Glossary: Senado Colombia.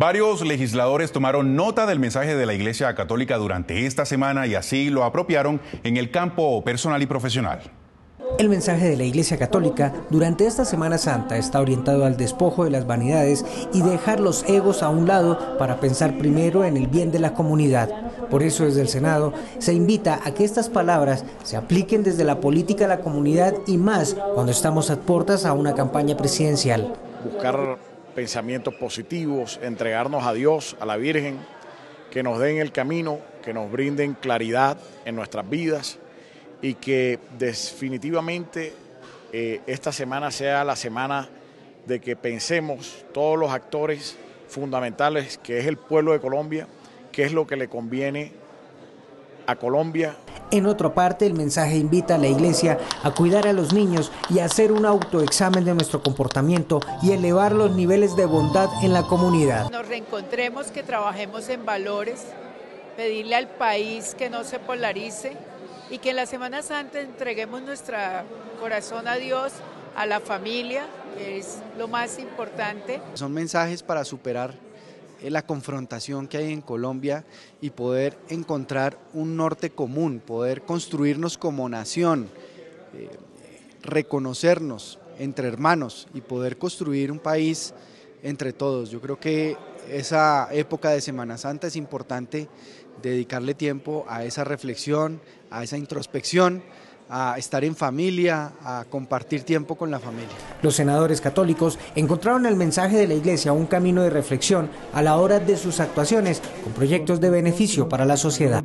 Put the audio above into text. Varios legisladores tomaron nota del mensaje de la Iglesia Católica durante esta semana y así lo apropiaron en el campo personal y profesional. El mensaje de la Iglesia Católica durante esta Semana Santa está orientado al despojo de las vanidades y dejar los egos a un lado para pensar primero en el bien de la comunidad. Por eso desde el Senado se invita a que estas palabras se apliquen desde la política a la comunidad y más cuando estamos a puertas a una campaña presidencial. Buscar pensamientos positivos, entregarnos a Dios, a la Virgen, que nos den el camino, que nos brinden claridad en nuestras vidas, y que definitivamente esta semana sea la semana de que pensemos todos los actores fundamentales, que es el pueblo de Colombia, qué es lo que le conviene a Colombia. En otra parte, el mensaje invita a la Iglesia a cuidar a los niños y a hacer un autoexamen de nuestro comportamiento y elevar los niveles de bondad en la comunidad. Nos reencontremos, que trabajemos en valores, pedirle al país que no se polarice, y que en la Semana Santa entreguemos nuestro corazón a Dios, a la familia, que es lo más importante. Son mensajes para superar la confrontación que hay en Colombia y poder encontrar un norte común, poder construirnos como nación, reconocernos entre hermanos y poder construir un país entre todos. Yo creo que esa época de Semana Santa es importante dedicarle tiempo a esa reflexión, a esa introspección, a estar en familia, a compartir tiempo con la familia. Los senadores católicos encontraron en el mensaje de la Iglesia un camino de reflexión a la hora de sus actuaciones con proyectos de beneficio para la sociedad.